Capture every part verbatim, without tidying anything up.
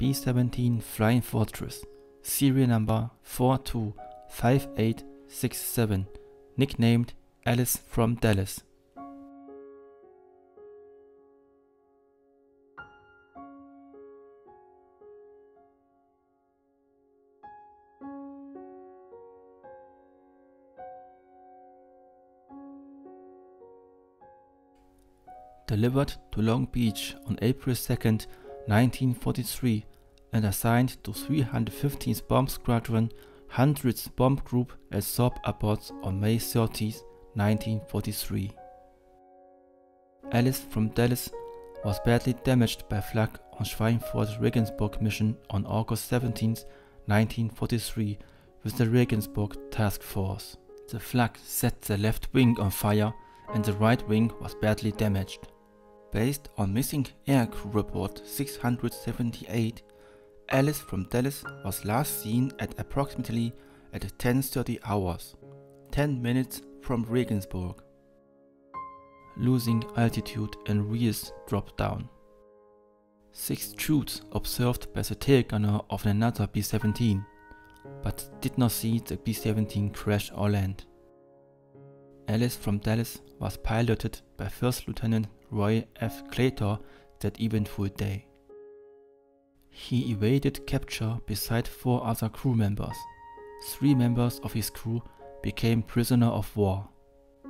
B seventeen Flying Fortress, serial number four two five eight six seven, nicknamed Alice from Dallas. Delivered to Long Beach on April second, nineteen forty-three, and assigned to three hundred fifteenth Bomb Squadron, hundredth Bomb Group at Saab Airport on May thirtieth, nineteen forty-three. Alice from Dallas was badly damaged by flak on Schweinfurt-Regensburg mission on August seventeenth, nineteen forty-three with the Regensburg Task Force. The flak set the left wing on fire and the right wing was badly damaged. Based on Missing Air Crew Report six hundred seventy-eight, Alice from Dallas was last seen at approximately at ten thirty hours, ten minutes from Regensburg. Losing altitude and rears dropped down. Six shoots observed by the tailgunner of another B seventeen, but did not see the B seventeen crash or land. Alice from Dallas was piloted by First Lieutenant Roy F. Claytor that eventful day. He evaded capture beside four other crew members. Three members of his crew became prisoners of war.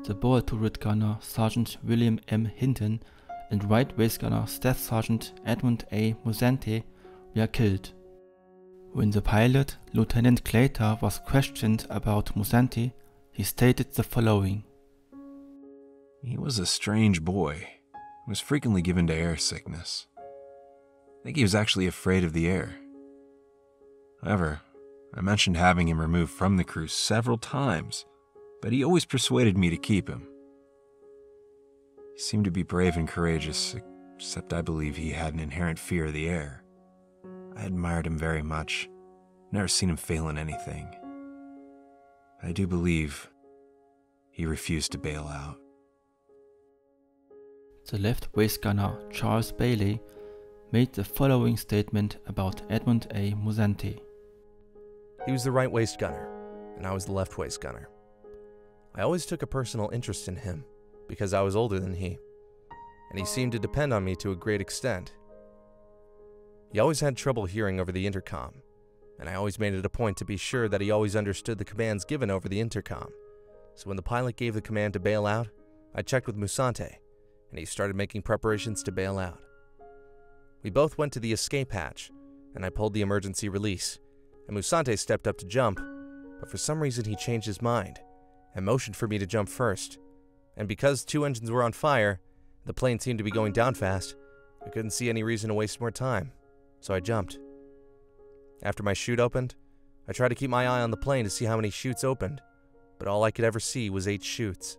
The ball turret gunner Sergeant William M. Hinton and right waist gunner Staff Sergeant Edmund A. Musante were killed. When the pilot, Lieutenant Claytor, was questioned about Musante, he stated the following. He was a strange boy, was frequently given to air sickness. I think he was actually afraid of the air. However, I mentioned having him removed from the crew several times, but he always persuaded me to keep him. He seemed to be brave and courageous, except I believe he had an inherent fear of the air. I admired him very much, never seen him fail in anything. I do believe he refused to bail out. The left waist gunner Charles Bailey made the following statement about Edmund A. Musante. He was the right waist gunner, and I was the left waist gunner. I always took a personal interest in him, because I was older than he, and he seemed to depend on me to a great extent. He always had trouble hearing over the intercom, and I always made it a point to be sure that he always understood the commands given over the intercom. So when the pilot gave the command to bail out, I checked with Musante, and he started making preparations to bail out. We both went to the escape hatch, and I pulled the emergency release, and Musante stepped up to jump, but for some reason he changed his mind, and motioned for me to jump first. And because two engines were on fire, the plane seemed to be going down fast, I couldn't see any reason to waste more time, so I jumped. After my chute opened, I tried to keep my eye on the plane to see how many chutes opened, but all I could ever see was eight chutes.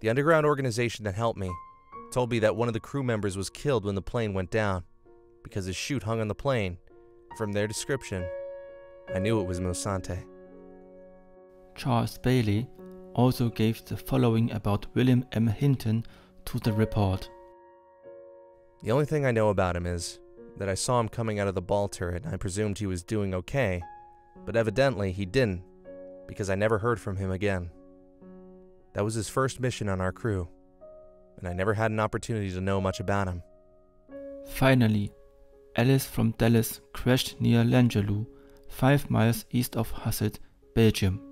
The underground organization that helped me told me that one of the crew members was killed when the plane went down, because his chute hung on the plane. From their description, I knew it was Musante. Charles Bailey also gave the following about William M. Hinton to the report. The only thing I know about him is that I saw him coming out of the ball turret and I presumed he was doing okay, but evidently he didn't, because I never heard from him again. That was his first mission on our crew, and I never had an opportunity to know much about him. Finally, Alice from Dallas crashed near Lengeloo, five miles east of Hasselt, Belgium.